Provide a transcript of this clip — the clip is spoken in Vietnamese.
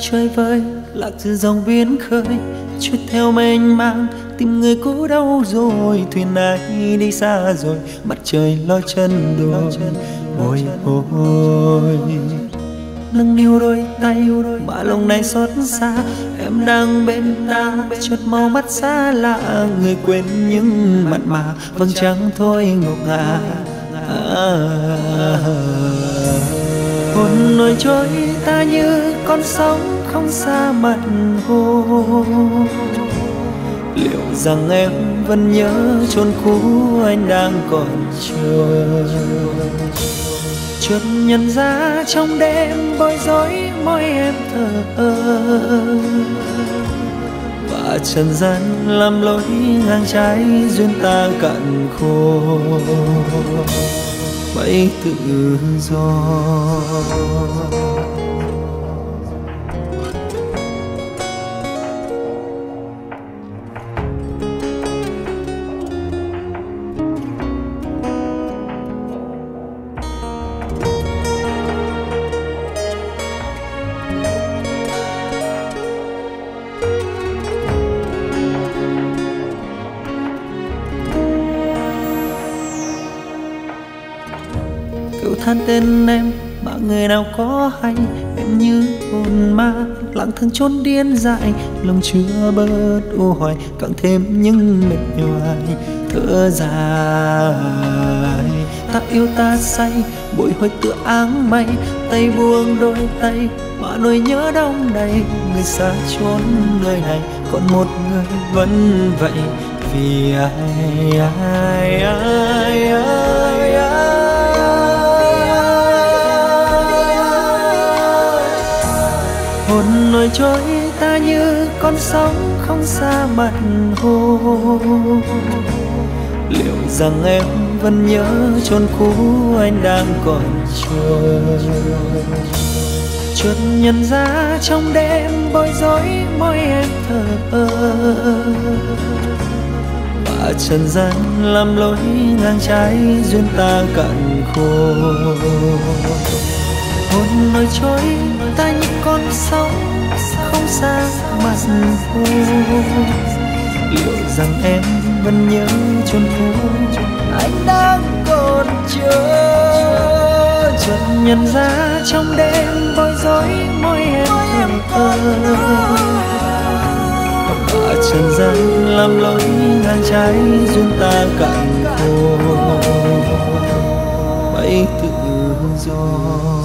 chơi vơi lạc giữa dòng biển khơi, trôi theo mênh mang tìm người cũ đâu rồi, thuyền này đi xa rồi, mặt trời ló chân đồi. Ôi ôi lưng điêu đôi tay bả lông này xót xa, em đang bên ta chợt màu mắt xa lạ, người quên những mặn mà vầng trắng thôi ngọc ngà. Hồn nổi trôi ta như con sóng không xa mặt hồ, liệu rằng em vẫn nhớ chốn cũ anh đang còn chờ. Chợt nhận ra trong đêm bối rối môi em thờ ơ, và trần gian làm lối ngang trái duyên ta cạn khô. Hãy tự do than tên em, mà người nào có hay, em như hồn ma lặng thằng chốn điên dại, lòng chưa bớt u hoài càng thêm những mệt nhoài. Thở dài ta yêu ta say bồi hồi tựa áng mây, tay buông đôi tay mà nỗi nhớ đông đầy, người xa chốn nơi này còn một người vẫn vậy vì ai ai ai ai ai. Hồn nổi trôi ta như con sóng không xa mặt hồ, liệu rằng em vẫn nhớ chốn cũ anh đang còn chờ. Chợt nhận ra trong đêm bối rối môi em thờ ơ, và trần gian làm lối ngang trái duyên ta cạn khô. Hồn nổi trôi ta như con sóng không xa mặt hồ, liệu rằng em vẫn nhớ chốn cũ anh đang còn chờ. Chợt nhận ra trong đêm bối rối môi em thờ ơ, và trần gian làm lối ngang trái duyên ta cạn khô. Hãy tự do.